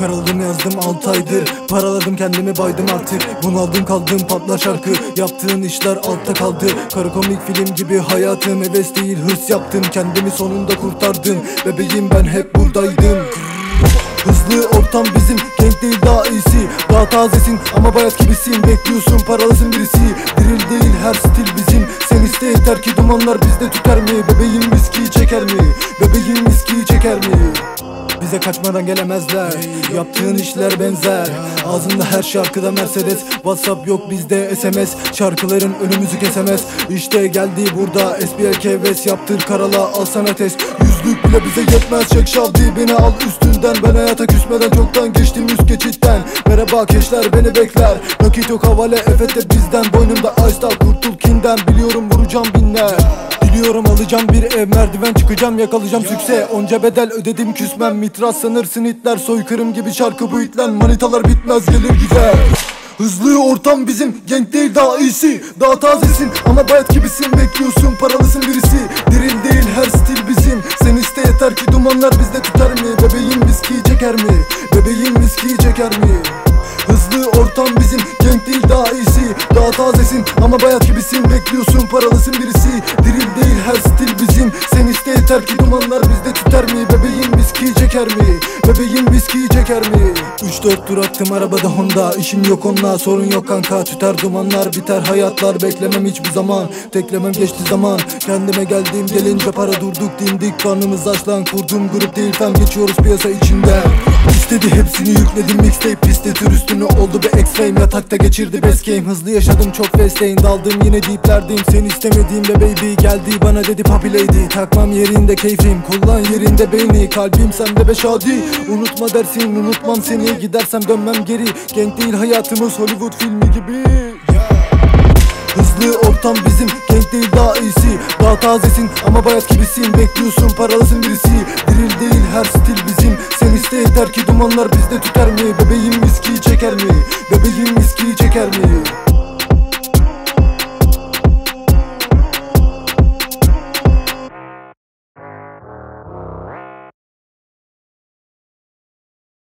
Karaladım yazdım 6 aydır, paraladım kendimi baydım artık. Bunaldım kaldım patla şarkı, yaptığın işler altta kaldı. Kara komik film gibi hayatım, heves değil hırs yaptım. Kendimi sonunda kurtardım, bebeğim ben hep buradaydım. Hızlı ortam bizim, genç değil daha iyisi. Daha tazesin ama bayat gibisin, bekliyorsun paralasın birisi. Diril değil her stil bizim, sen iste yeter ki dumanlar bizde tüter mi? Bebeğim viskiyi çeker mi? Bebeğim viskiyi çeker mi? Bize kaçmadan gelemezler, yaptığın işler benzer. Ağzında her şarkıda Mercedes, WhatsApp yok bizde SMS. Şarkıların önümüzü kesemez, İşte geldi burada SPLK ves. Yaptır karala al sana test, yüzlük bile bize yetmez. Jack Shawdy beni al üstünden, ben hayata küsmeden çoktan geçtim üst geçitten. Merhaba keşler beni bekler, nakit yok havale evet de bizden. Boynumda ice dağ kurtul kinden, biliyorum vuracağım binler. Biliyorum alacağım bir ev, merdiven çıkacağım yakalayacağım sükse. Onca bedel ödedim küsmem, mitras sanırsın itler. Soykırım gibi şarkı bu itlen, manitalar bitmez gelir gider. Hızlı ortam bizim, genç değil daha iyisi. Daha tazesin ama bayat gibisin, bekliyorsun paralısın birisi. Diril değil her stil bizim, sen iste yeter ki dumanlar bizde tüter mi? Bebeğim viskiyi çeker mi? Bebeğim viskiyi çeker mi? Hızlı ortam bizim, genç değil daha iyisi. Daha tazesin ama bayat gibisin, bekliyorsun paralısın birisi. Diril değil her stil bizim, sen iste yeter ki dumanlar bizde tüter mi? Bebeğim viskiyi çeker mi? Bebeğim viskiyi çeker mi? 3-4 tur attım arabada Honda, işim yok onunla sorun yok kanka. Tüter dumanlar biter hayatlar, beklemem hiçbir zaman. Teklemem geçti zaman, kendime geldiğim gelince para durduk dimdik. Karnımız aç lan, kurduğum grup değil fem, geçiyoruz piyasa içinde. İstedi hepsini yükledim mixtape, piste tür üstüne oldu bir X-Fame. Yatakta geçirdi best game, hızlı yaşadım çok festeyin. Daldım yine deeplerdeyim, sen istemediğimde baby geldi bana dedi papi lady. Takmam yerinde keyfim, kullan yerinde beyni. Kalbim sende be Shawdy, unutma dersin unutmam seni. Gidersem dönmem geri, genç değil hayatımız Hollywood filmi gibi. Hızlı ortam bizim, genç değil daha iyisi. Daha tazesin ama bayat gibisin, bekliyorsun paralasın birisi. Diril değil her stil bizim, sen iste yeter ki dumanlar bizde tüter mi? Bebeğim viskiyi çeker mi? Bebeğim viskiyi çeker mi?